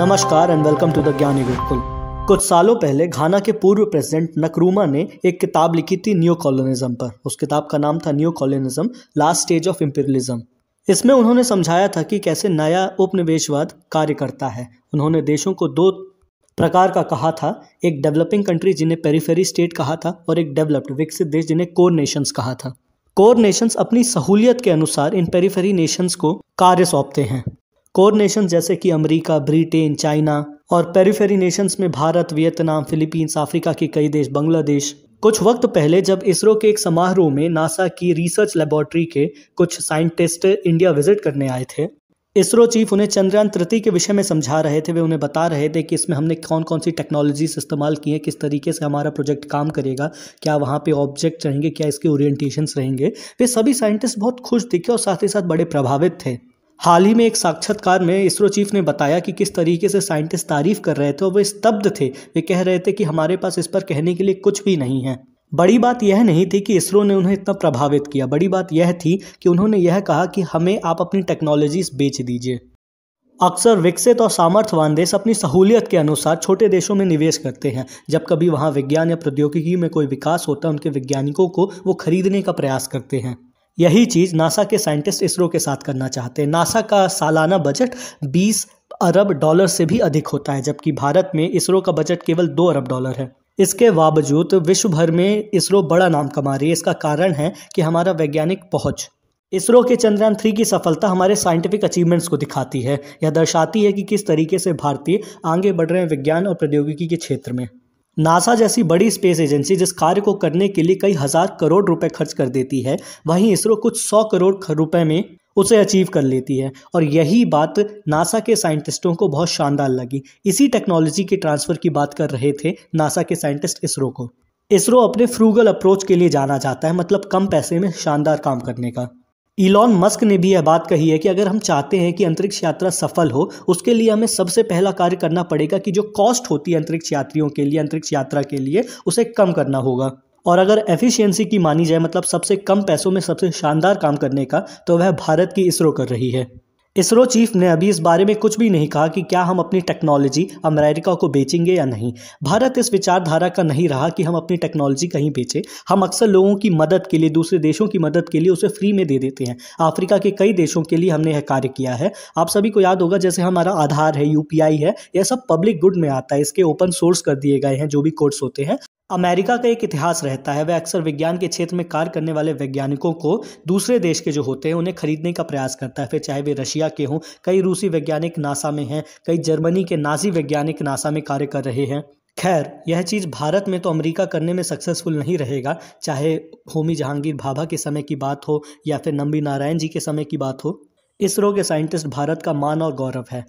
नमस्कार and welcome to the ज्ञानी गुरुकुल। कुछ सालों पहले घाना के पूर्व प्रेसिडेंट नक्रूमा ने एक किताब लिखी थी न्यू कॉलोनिज्म पर। उस किताब का नाम था new colonialism last stage of imperialism. इसमें उन्होंने समझाया था कि कैसे नया उपनिवेशवाद कार्य करता है। उन्होंने देशों को दो प्रकार का कहा था, एक डेवलपिंग कंट्री जिन्हें पेरीफेरी स्टेट कहा था और एक डेवलप्ड विकसित देश जिन्हें कोर नेशंस कहा था। कोर नेशंस अपनी सहूलियत के अनुसार इन पेरीफेरी नेशंस को कार्य सौंपते हैं। कोर नेशंस जैसे कि अमेरिका, ब्रिटेन, चाइना और पेरीफेरी नेशंस में भारत, वियतनाम, फिलीपींस, अफ्रीका के कई देश, बांग्लादेश। कुछ वक्त पहले जब इसरो के एक समारोह में नासा की रिसर्च लेबोरेटरी के कुछ साइंटिस्ट इंडिया विजिट करने आए थे, इसरो चीफ उन्हें चंद्रयान 3 के विषय में समझा रहे थे। वे उन्हें बता रहे थे कि इसमें हमने कौन कौन सी टेक्नोलॉजीज इस्तेमाल की हैं, किस तरीके से हमारा प्रोजेक्ट काम करेगा, क्या वहाँ पे ऑब्जेक्ट रहेंगे, क्या इसके ओरिएंटेशंस रहेंगे। वे सभी साइंटिस्ट बहुत खुश दिखे और साथ ही साथ बड़े प्रभावित थे। हाल ही में एक साक्षात्कार में इसरो चीफ ने बताया कि किस तरीके से साइंटिस्ट तारीफ कर रहे थे और वे स्तब्ध थे। वे कह रहे थे कि हमारे पास इस पर कहने के लिए कुछ भी नहीं है। बड़ी बात यह नहीं थी कि इसरो ने उन्हें इतना प्रभावित किया, बड़ी बात यह थी कि उन्होंने यह कहा कि हमें आप अपनी टेक्नोलॉजीज बेच दीजिए। अक्सर विकसित और सामर्थ्यवान देश अपनी सहूलियत के अनुसार छोटे देशों में निवेश करते हैं। जब कभी वहाँ विज्ञान या प्रौद्योगिकी में कोई विकास होता है, उनके वैज्ञानिकों को वो खरीदने का प्रयास करते हैं। यही चीज़ नासा के साइंटिस्ट इसरो के साथ करना चाहते हैं। नासा का सालाना बजट 20 अरब डॉलर से भी अधिक होता है, जबकि भारत में इसरो का बजट केवल 2 अरब डॉलर है। इसके बावजूद विश्व भर में इसरो बड़ा नाम कमा रही है। इसका कारण है कि हमारा वैज्ञानिक पहुंच। इसरो के चंद्रयान 3 की सफलता हमारे साइंटिफिक अचीवमेंट्स को दिखाती है। यह दर्शाती है कि किस तरीके से भारतीय आगे बढ़ रहे हैं विज्ञान और प्रौद्योगिकी के क्षेत्र में। नासा जैसी बड़ी स्पेस एजेंसी जिस कार्य को करने के लिए कई हज़ार करोड़ रुपए खर्च कर देती है, वहीं इसरो कुछ 100 करोड़ रुपए में उसे अचीव कर लेती है। और यही बात नासा के साइंटिस्टों को बहुत शानदार लगी। इसी टेक्नोलॉजी के ट्रांसफ़र की बात कर रहे थे नासा के साइंटिस्ट इसरो को। इसरो अपने फ्रूगल अप्रोच के लिए जाना जाता है, मतलब कम पैसे में शानदार काम करने का। इलॉन मस्क ने भी यह बात कही है कि अगर हम चाहते हैं कि अंतरिक्ष यात्रा सफल हो, उसके लिए हमें सबसे पहला कार्य करना पड़ेगा कि जो कॉस्ट होती है अंतरिक्ष यात्रियों के लिए, अंतरिक्ष यात्रा के लिए, उसे कम करना होगा। और अगर एफिशिएंसी की मानी जाए, मतलब सबसे कम पैसों में सबसे शानदार काम करने का, तो वह भारत की इसरो कर रही है। इसरो चीफ ने अभी इस बारे में कुछ भी नहीं कहा कि क्या हम अपनी टेक्नोलॉजी अमेरिका को बेचेंगे या नहीं। भारत इस विचारधारा का नहीं रहा कि हम अपनी टेक्नोलॉजी कहीं बेचें। हम अक्सर लोगों की मदद के लिए, दूसरे देशों की मदद के लिए उसे फ्री में दे देते हैं। अफ्रीका के कई देशों के लिए हमने यह कार्य किया है। आप सभी को याद होगा, जैसे हमारा आधार है, UPI है, यह सब पब्लिक गुड में आता है। इसके ओपन सोर्स कर दिए गए हैं जो भी कोड्स होते हैं। अमेरिका का एक इतिहास रहता है। वह अक्सर विज्ञान के क्षेत्र में कार्य करने वाले वैज्ञानिकों को दूसरे देश के जो होते हैं उन्हें खरीदने का प्रयास करता है, फिर चाहे वे रशिया के हों। कई रूसी वैज्ञानिक नासा में हैं, कई जर्मनी के नाजी वैज्ञानिक नासा में कार्य कर रहे हैं। खैर, यह चीज़ भारत में तो अमेरिका करने में सक्सेसफुल नहीं रहेगा, चाहे होमी जहांगीर भाभा के समय की बात हो या फिर नंबी नारायण जी के समय की बात हो। इसरो के साइंटिस्ट भारत का मान और गौरव है।